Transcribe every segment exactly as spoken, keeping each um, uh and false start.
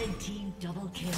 Red team double kill.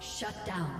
Shut down.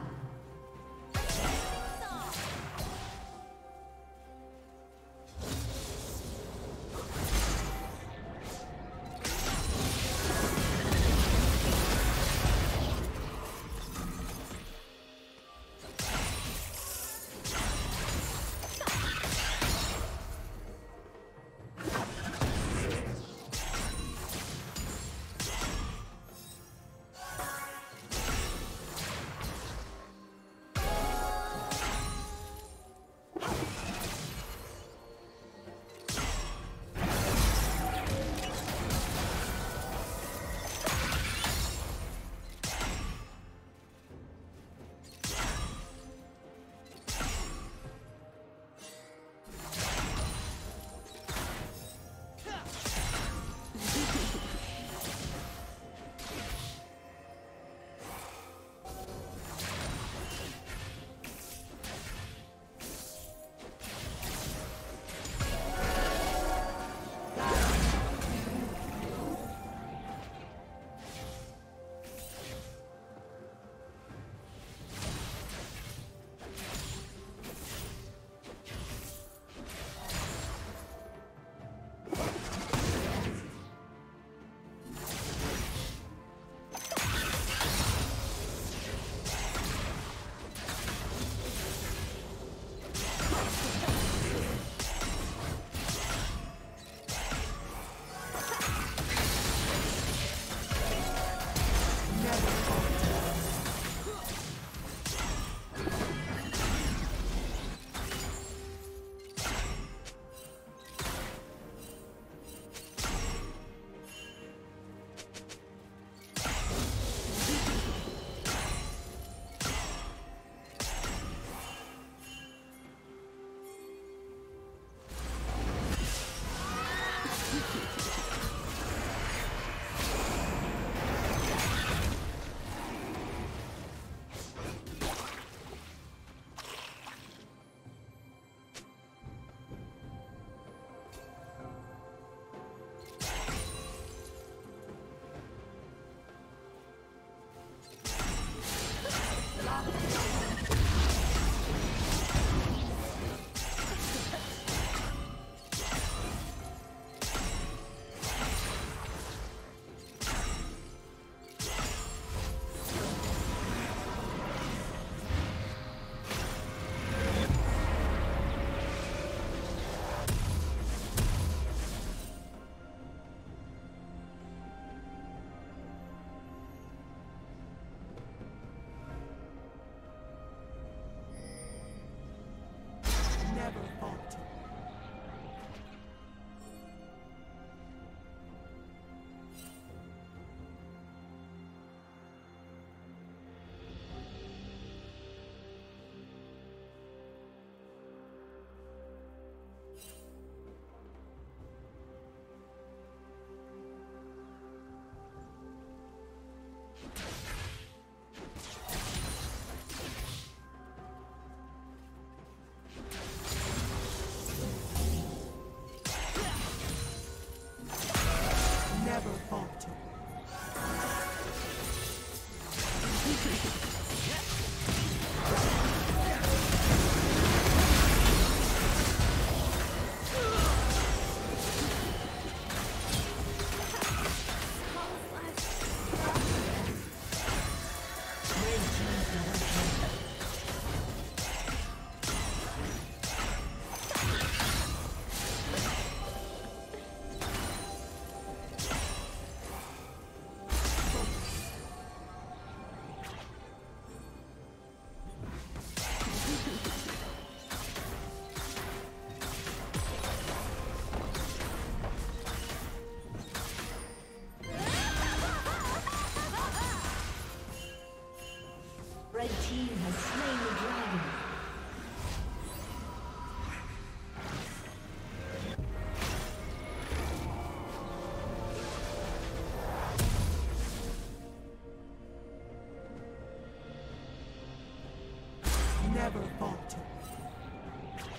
never falter.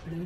Blue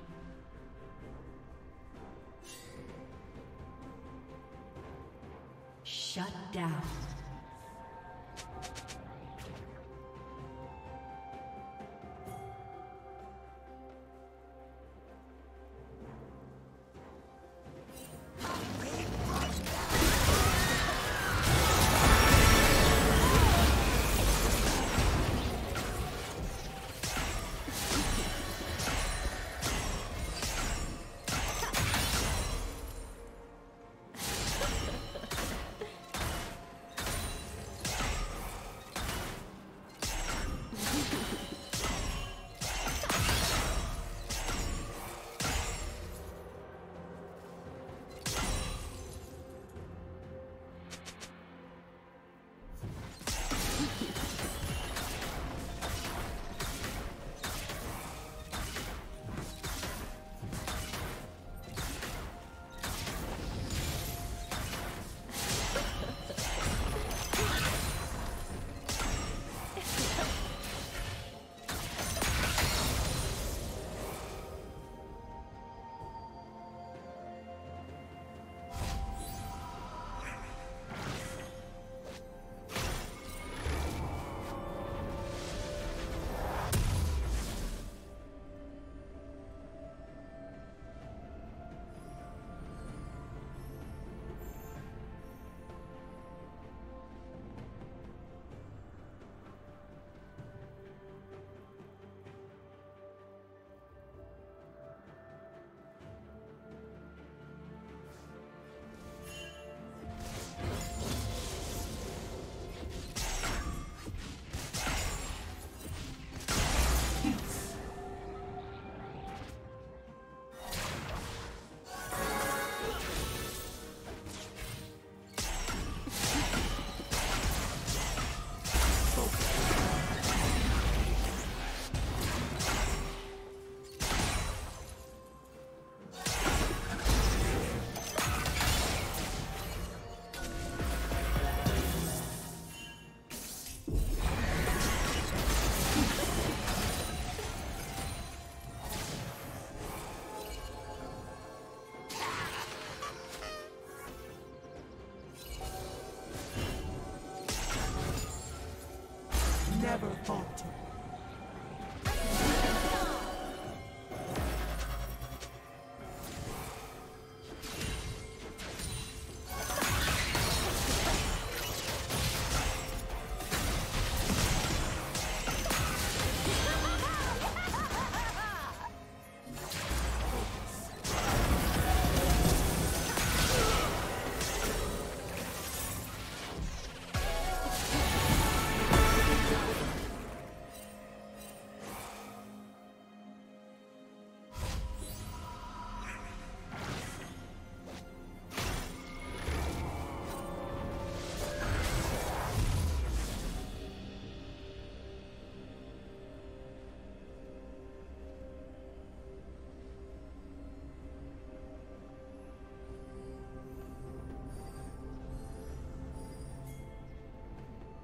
Shut down. Never falter.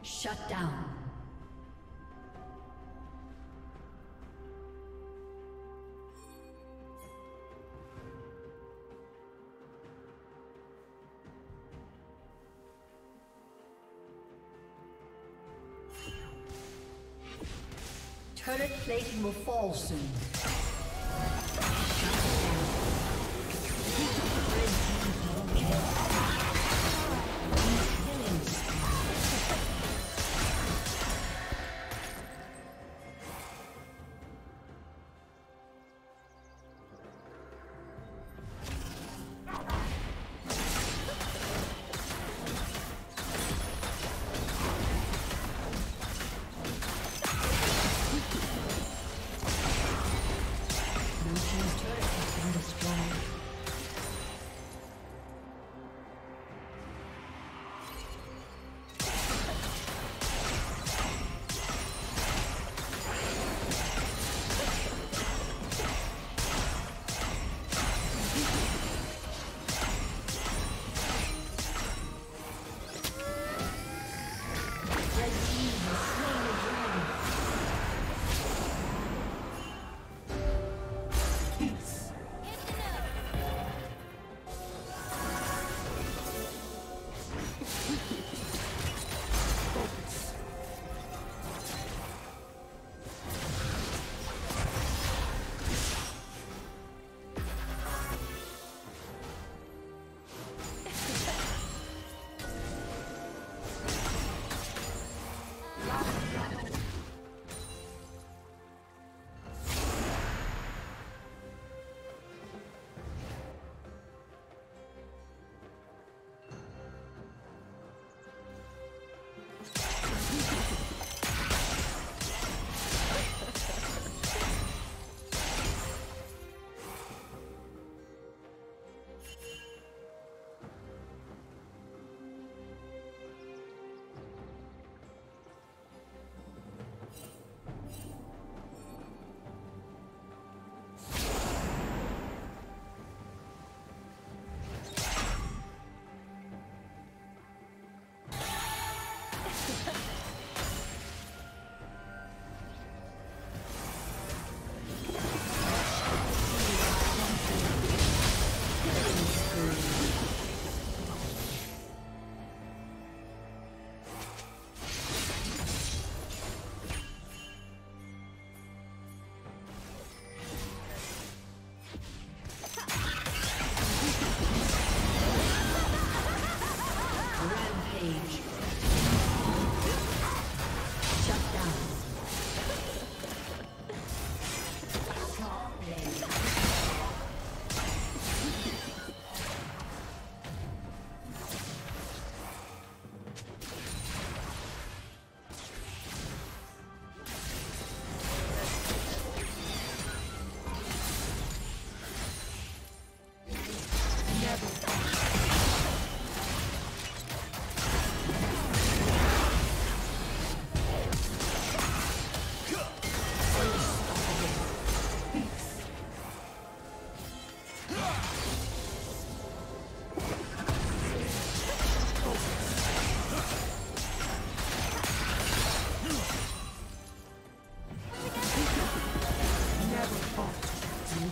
Shut down. Turret plating will fall soon.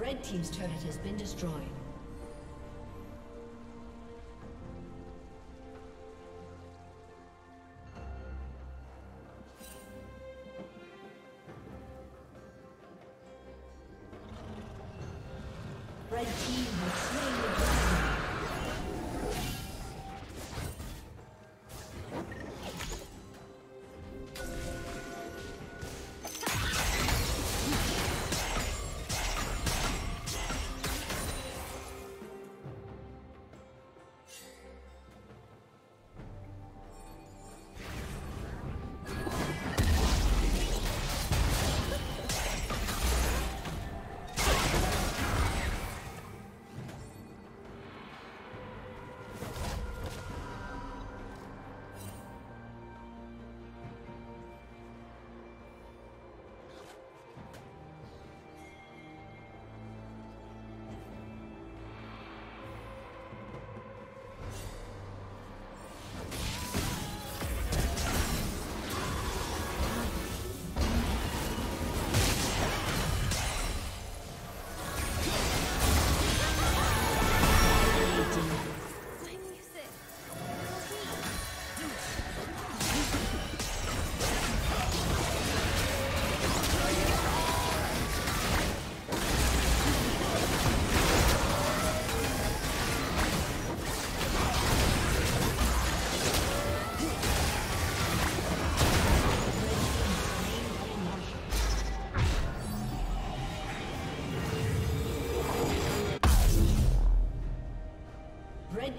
Red team's turret has been destroyed. Red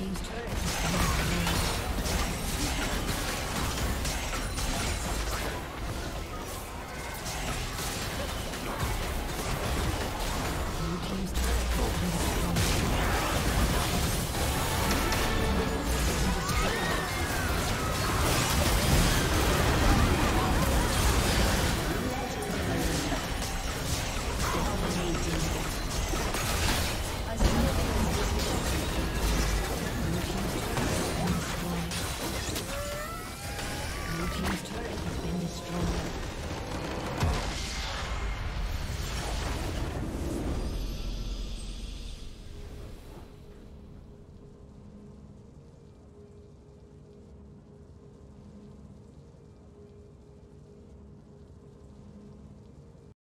team's turret.